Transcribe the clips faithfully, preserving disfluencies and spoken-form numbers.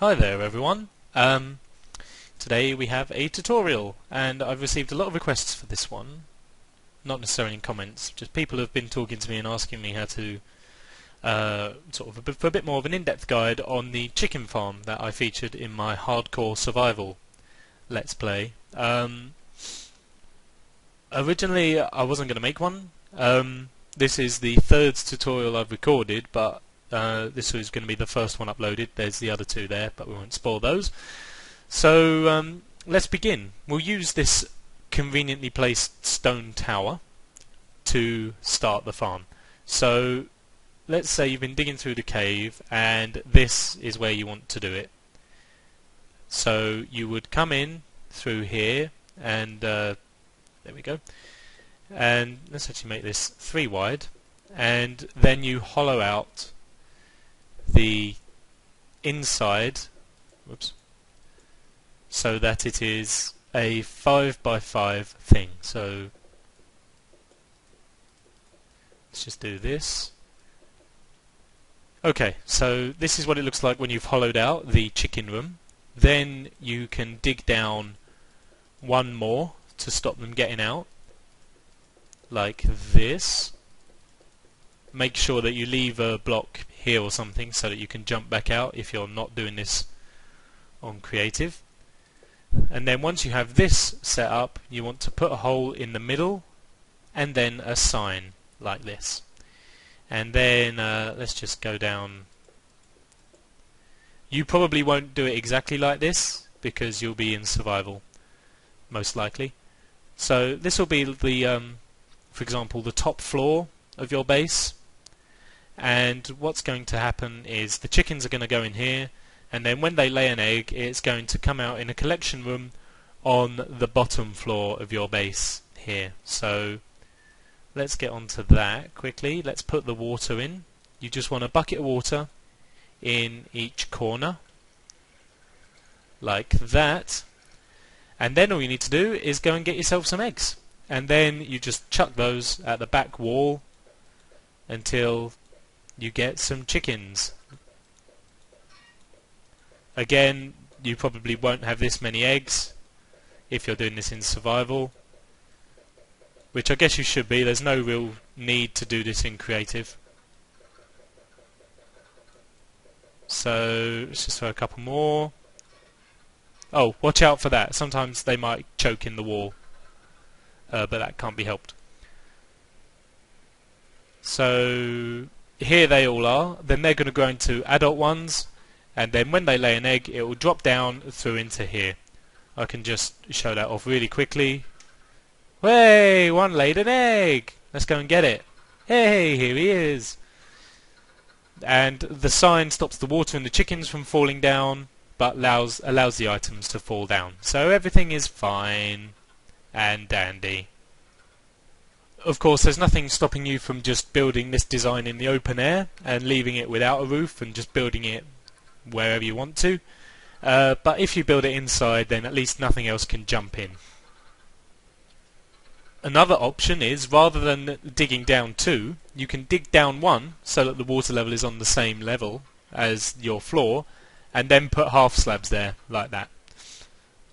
Hi there everyone. Um, today we have a tutorial, and I've received a lot of requests for this one. Not necessarily in comments, just people have been talking to me and asking me how to uh, sort of a bit, for a bit more of an in-depth guide on the chicken farm that I featured in my hardcore survival let's play. Um, originally I wasn't going to make one. Um, this is the third tutorial I've recorded, but Uh, this is going to be the first one uploaded. There's the other two there, but we won't spoil those. So um, let's begin. We'll use this conveniently placed stone tower to start the farm. So let's say you've been digging through the cave, and this is where you want to do it. So you would come in through here, and uh, there we go. And let's actually make this three wide, and then you hollow out the inside, whoops, so that it is a five by five thing. So let's just do this. Okay, so this is what it looks like when you've hollowed out the chicken room. Then you can dig down one more to stop them getting out, like this. Make sure that you leave a block here or something so that you can jump back out if you're not doing this on creative. And then once you have this set up, you want to put a hole in the middle and then a sign like this. And then uh, let's just go down. You probably won't do it exactly like this because you'll be in survival most likely. So this will be the um, for example the top floor of your base. And what's going to happen is the chickens are going to go in here, and then when they lay an egg, it's going to come out in a collection room on the bottom floor of your base here. So let's get onto that quickly. Let's put the water in. You just want a bucket of water in each corner like that, and then all you need to do is go and get yourself some eggs, and then you just chuck those at the back wall until you get some chickens. Again, you probably won't have this many eggs if you're doing this in survival, which I guess you should be. There's no real need to do this in creative. So let's just throw a couple more. Oh, watch out for that. Sometimes they might choke in the wall, uh, but that can't be helped. So here they all are. Then they're going to grow into adult ones, and then when they lay an egg, it will drop down through into here. I can just show that off really quickly. Hey, one laid an egg. Let's go and get it. Hey, here he is. And the sign stops the water and the chickens from falling down, but allows allows the items to fall down. So everything is fine and dandy. Of course, there's nothing stopping you from just building this design in the open air and leaving it without a roof and just building it wherever you want to. Uh, but if you build it inside, then at least nothing else can jump in. Another option is, rather than digging down two, you can dig down one so that the water level is on the same level as your floor, and then put half slabs there like that.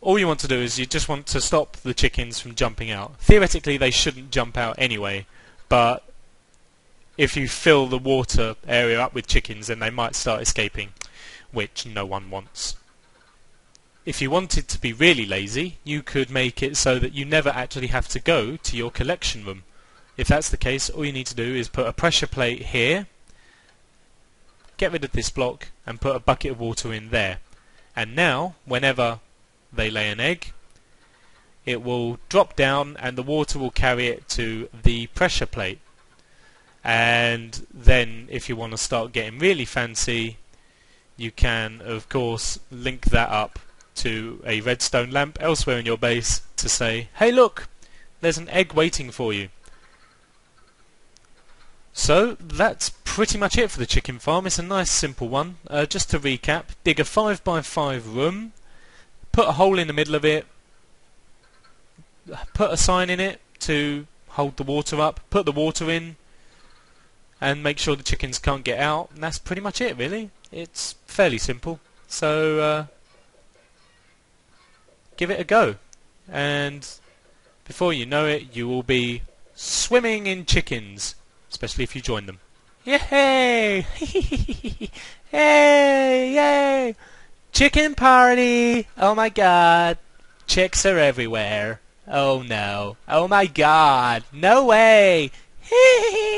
All you want to do is you just want to stop the chickens from jumping out. Theoretically, they shouldn't jump out anyway, but if you fill the water area up with chickens, then they might start escaping, which no one wants. If you wanted to be really lazy, you could make it so that you never actually have to go to your collection room. If that's the case, all you need to do is put a pressure plate here, get rid of this block, and put a bucket of water in there. And now, whenever they lay an egg, it will drop down and the water will carry it to the pressure plate. And then if you want to start getting really fancy, you can of course link that up to a redstone lamp elsewhere in your base to say, hey look, there's an egg waiting for you. So that's pretty much it for the chicken farm. It's a nice simple one. Uh, just to recap, dig a five by five room, put a hole in the middle of it, put a sign in it to hold the water up, put the water in, and make sure the chickens can't get out. And that's pretty much it really. It's fairly simple. So uh, give it a go, and before you know it, you will be swimming in chickens, especially if you join them. Yay! Hey! Yay! Chicken party! Oh my god! Chicks are everywhere. Oh no. Oh my god! No way! Hee hee!